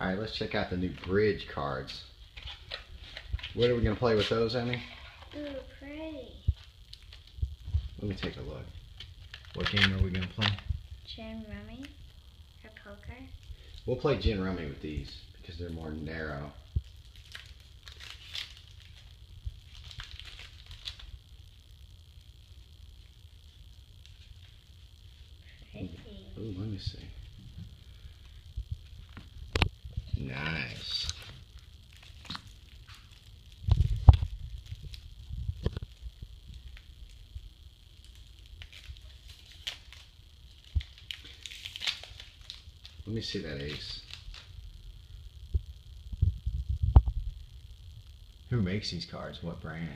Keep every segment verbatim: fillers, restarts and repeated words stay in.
All right, let's check out the new Bridge cards. What are we going to play with those, Emmy? Ooh, pretty. Let me take a look. What game are we going to play? Gin rummy or poker? We'll play gin rummy with these because they're more narrow. Pretty. Ooh, let me see. Nice. Let me see that ace. Who makes these cards? What brand?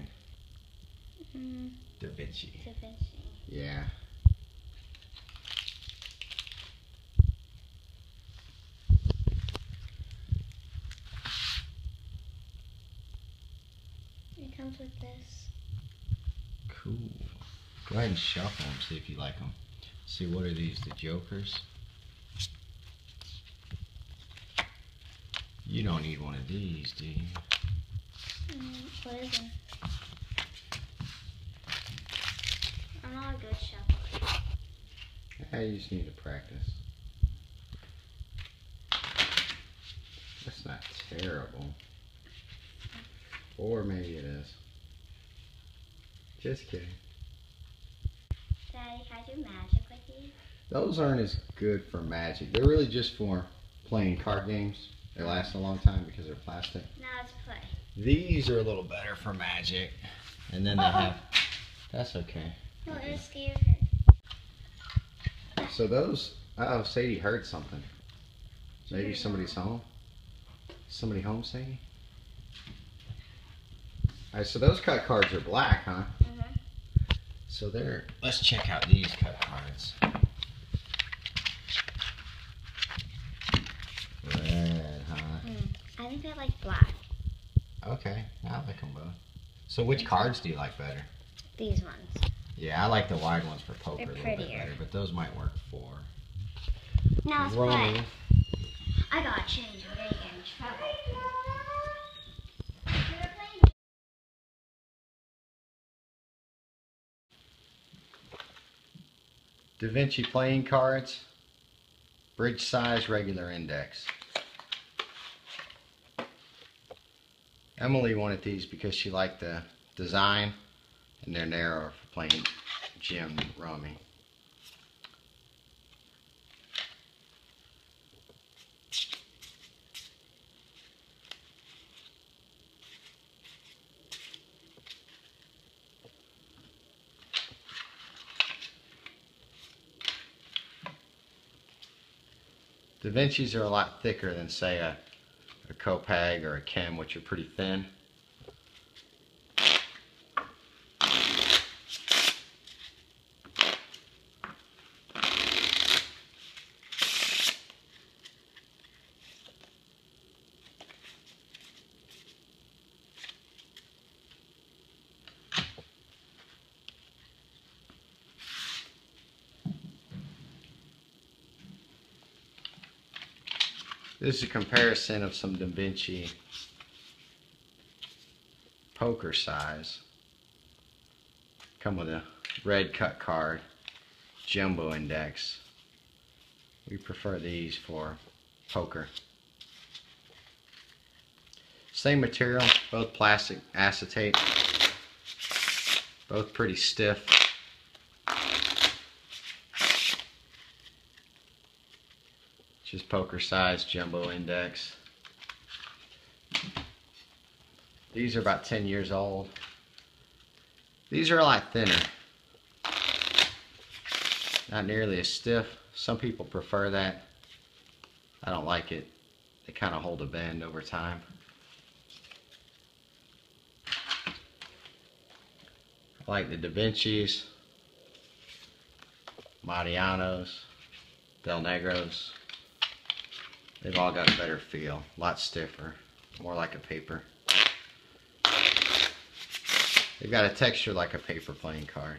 Mm-hmm. Da Vinci. Da Vinci. Yeah. It comes with this. Cool. Go ahead and shuffle them, see if you like them. See, what are these? The jokers? You don't need one of these, do you? Mm, what is it? I'm not a good shuffler. Hey, you just need to practice. That's not terrible. Or maybe it is. Just kidding. Daddy, can I do magic with you? Those aren't as good for magic. They're really just for playing card games. They last a long time because they're plastic. Now let's play. These are a little better for magic. And then they have... That's okay. No, it scared her. So those... Uh-oh, Sadie heard something. Maybe somebody's home? Is somebody home, Sadie? Alright, so those cut cards are black, huh? Mm-hmm. So they're... Let's check out these cut cards. I think I like black. Okay, I like them both. So which cards do you like better? These ones. Yeah, I like the wide ones for poker. They're a little bit better, but those might work for... Now it's play. I got change. I'm going to get in trouble. Da Vinci playing cards. Bridge size, regular index. Emily wanted these because she liked the design and they're narrower for playing gin rummy. Da Vinci's are a lot thicker than, say, a a Copag or a Chem, which are pretty thin. This is a comparison of some Da Vinci poker size. Come with a red cut card, jumbo index. We prefer these for poker. Same material, both plastic acetate, both pretty stiff. Just poker size, jumbo index. These are about ten years old. These are a lot thinner. Not nearly as stiff. Some people prefer that. I don't like it. They kind of hold a bend over time. I like the Da Vinci's, Modianos, Del Negros. They've all got a better feel, a lot stiffer, more like a paper. They've got a texture like a paper playing card.